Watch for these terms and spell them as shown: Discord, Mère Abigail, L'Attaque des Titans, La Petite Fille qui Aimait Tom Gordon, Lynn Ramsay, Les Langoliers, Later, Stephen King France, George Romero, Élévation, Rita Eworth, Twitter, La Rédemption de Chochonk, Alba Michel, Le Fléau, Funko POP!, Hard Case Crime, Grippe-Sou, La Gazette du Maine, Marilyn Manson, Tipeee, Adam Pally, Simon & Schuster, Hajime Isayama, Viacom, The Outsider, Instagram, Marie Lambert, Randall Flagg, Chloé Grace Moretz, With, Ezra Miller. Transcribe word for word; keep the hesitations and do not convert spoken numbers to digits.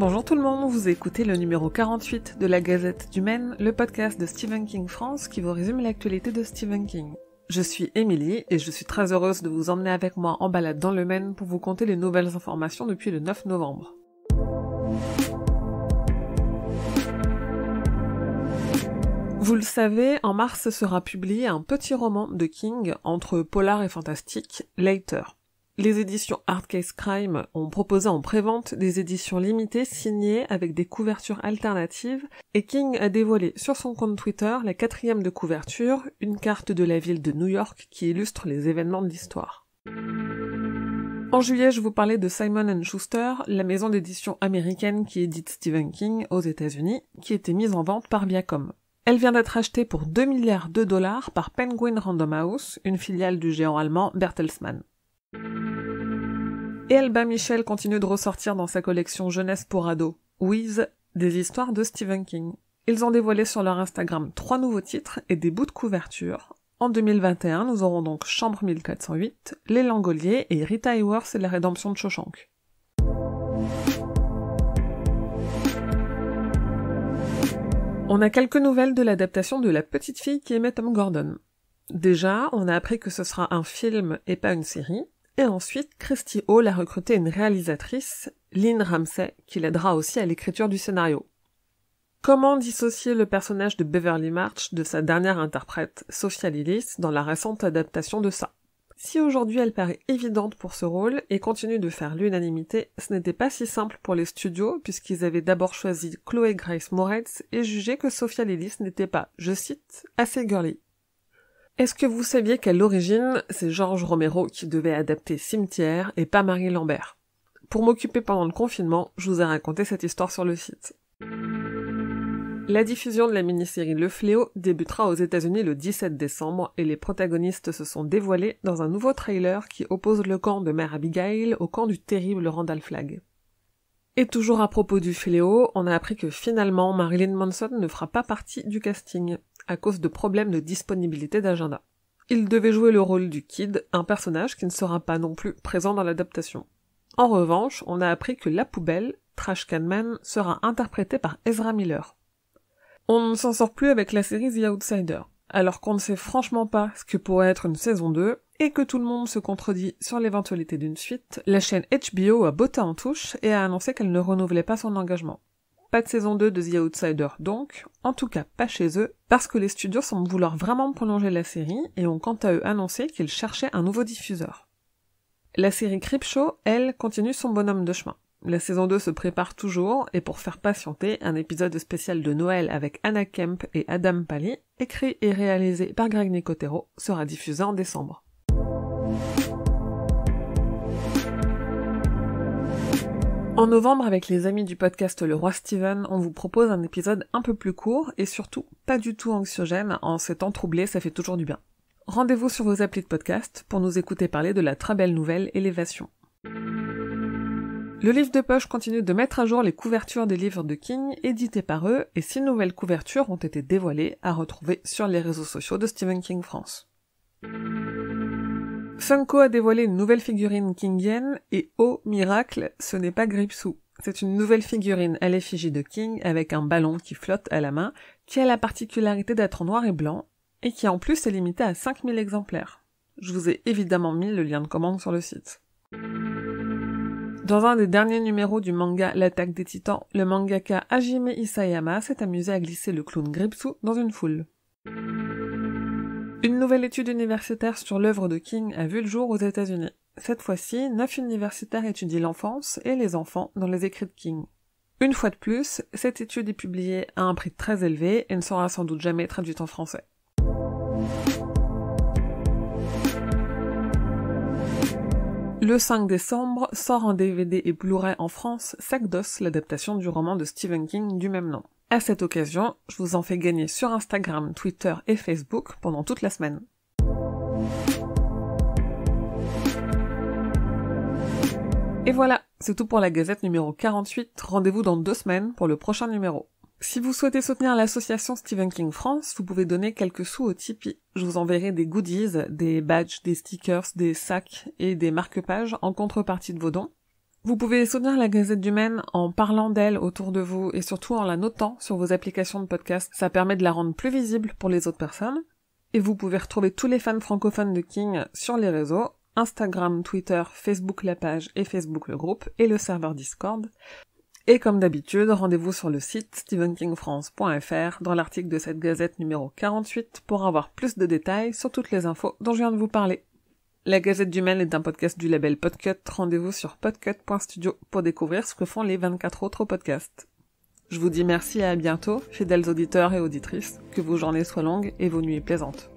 Bonjour tout le monde, vous écoutez le numéro quarante-huit de La Gazette du Maine, le podcast de Stephen King France qui vous résume l'actualité de Stephen King. Je suis Émilie et je suis très heureuse de vous emmener avec moi en balade dans le Maine pour vous conter les nouvelles informations depuis le neuf novembre. Vous le savez, en mars sera publié un petit roman de King entre polar et fantastique, Later. Les éditions Hard Case Crime ont proposé en prévente des éditions limitées signées avec des couvertures alternatives et King a dévoilé sur son compte Twitter la quatrième de couverture, une carte de la ville de New York qui illustre les événements de l'histoire. En juillet, je vous parlais de Simon and Schuster, la maison d'édition américaine qui édite Stephen King aux États-Unis, qui était mise en vente par Viacom. Elle vient d'être achetée pour deux milliards de dollars par Penguin Random House, une filiale du géant allemand Bertelsmann. Et Alba Michel continue de ressortir dans sa collection jeunesse pour ados, With, des histoires de Stephen King. Ils ont dévoilé sur leur Instagram trois nouveaux titres et des bouts de couverture. En deux mille vingt et un, nous aurons donc Chambre quatorze cent huit, Les Langoliers et Rita Eworth et La Rédemption de Chochonk. On a quelques nouvelles de l'adaptation de La Petite Fille qui Aimait Tom Gordon. Déjà, on a appris que ce sera un film et pas une série. Et ensuite, Christy Hall a recruté une réalisatrice, Lynn Ramsay, qui l'aidera aussi à l'écriture du scénario. Comment dissocier le personnage de Beverly March de sa dernière interprète, Sophia Lillis, dans la récente adaptation de ça? Si aujourd'hui elle paraît évidente pour ce rôle et continue de faire l'unanimité, ce n'était pas si simple pour les studios puisqu'ils avaient d'abord choisi Chloé Grace Moretz et jugé que Sophia Lillis n'était pas, je cite, « assez girly ». Est-ce que vous saviez qu'à l'origine, c'est George Romero qui devait adapter Cimetière et pas Marie Lambert? Pour m'occuper pendant le confinement, je vous ai raconté cette histoire sur le site. La diffusion de la mini-série Le Fléau débutera aux États-Unis le dix-sept décembre et les protagonistes se sont dévoilés dans un nouveau trailer qui oppose le camp de Mère Abigail au camp du terrible Randall Flagg. Et toujours à propos du Fléau, on a appris que finalement Marilyn Manson ne fera pas partie du casting, à cause de problèmes de disponibilité d'agenda. Il devait jouer le rôle du Kid, un personnage qui ne sera pas non plus présent dans l'adaptation. En revanche, on a appris que La Poubelle, Trash Can Man, sera interprétée par Ezra Miller. On ne s'en sort plus avec la série The Outsider, alors qu'on ne sait franchement pas ce que pourrait être une saison deux, et que tout le monde se contredit sur l'éventualité d'une suite, la chaîne H B O a botté en touche et a annoncé qu'elle ne renouvelait pas son engagement. Pas de saison deux de The Outsider donc, en tout cas pas chez eux, parce que les studios semblent vouloir vraiment prolonger la série et ont quant à eux annoncé qu'ils cherchaient un nouveau diffuseur. La série Grippe-Sou, elle, continue son bonhomme de chemin. La saison deux se prépare toujours, et pour faire patienter, un épisode spécial de Noël avec Anna Kemp et Adam Pally, écrit et réalisé par Greg Nicotero, sera diffusé en décembre. En novembre, avec les amis du podcast Le Roi Stephen, on vous propose un épisode un peu plus court et surtout pas du tout anxiogène, en ces temps troublés, ça fait toujours du bien. Rendez-vous sur vos applis de podcast pour nous écouter parler de la très belle nouvelle Élévation. Le livre de poche continue de mettre à jour les couvertures des livres de King édités par eux et six nouvelles couvertures ont été dévoilées à retrouver sur les réseaux sociaux de Stephen King France. Funko a dévoilé une nouvelle figurine kingienne, et oh miracle, ce n'est pas Grippe-Sou. C'est une nouvelle figurine à l'effigie de King, avec un ballon qui flotte à la main, qui a la particularité d'être en noir et blanc, et qui en plus est limitée à cinq mille exemplaires. Je vous ai évidemment mis le lien de commande sur le site. Dans un des derniers numéros du manga L'attaque des titans, le mangaka Hajime Isayama s'est amusé à glisser le clown Grippe-Sou dans une foule. Une nouvelle étude universitaire sur l'œuvre de King a vu le jour aux États-Unis. Cette fois-ci, neuf universitaires étudient l'enfance et les enfants dans les écrits de King. Une fois de plus, cette étude est publiée à un prix très élevé et ne sera sans doute jamais traduite en français. Le cinq décembre sort en D V D et Blu-ray en France Sac d'os, l'adaptation du roman de Stephen King du même nom. À cette occasion, je vous en fais gagner sur Instagram, Twitter et Facebook pendant toute la semaine. Et voilà, c'est tout pour la Gazette numéro quarante-huit. Rendez-vous dans deux semaines pour le prochain numéro. Si vous souhaitez soutenir l'association Stephen King France, vous pouvez donner quelques sous au Tipeee. Je vous enverrai des goodies, des badges, des stickers, des sacs et des marque-pages en contrepartie de vos dons. Vous pouvez soutenir la Gazette du Maine en parlant d'elle autour de vous et surtout en la notant sur vos applications de podcast. Ça permet de la rendre plus visible pour les autres personnes. Et vous pouvez retrouver tous les fans francophones de King sur les réseaux, Instagram, Twitter, Facebook la page et Facebook le groupe et le serveur Discord. Et comme d'habitude, rendez-vous sur le site stephen king france point f r dans l'article de cette Gazette numéro quarante-huit pour avoir plus de détails sur toutes les infos dont je viens de vous parler. La Gazette du Maine est un podcast du label Podcut. Rendez-vous sur podcut point studio pour découvrir ce que font les vingt-quatre autres podcasts. Je vous dis merci et à bientôt, fidèles auditeurs et auditrices, que vos journées soient longues et vos nuits plaisantes.